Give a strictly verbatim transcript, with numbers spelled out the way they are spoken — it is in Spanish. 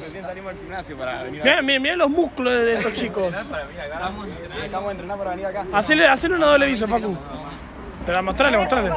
Recién salimos al gimnasio para venir acá. Mirá, mirá los músculos de estos chicos. Dejamos de entrenar para venir acá. Hacele, hacele una doble viso, Papu. Pero mostrale, mostrale.